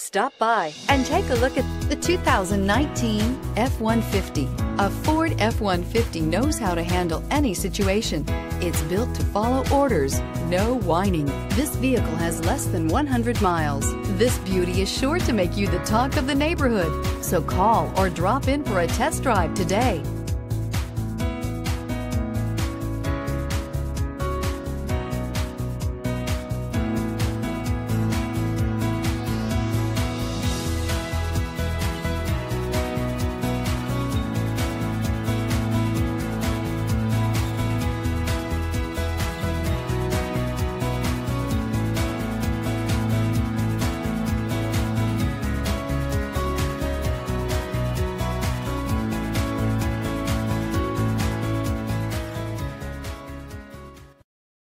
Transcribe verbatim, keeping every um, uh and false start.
Stop by and take a look at the two thousand nineteen F one fifty. A Ford F one fifty knows how to handle any situation. It's built to follow orders, no whining. This vehicle has less than one hundred miles. This beauty is sure to make you the talk of the neighborhood. So call or drop in for a test drive today.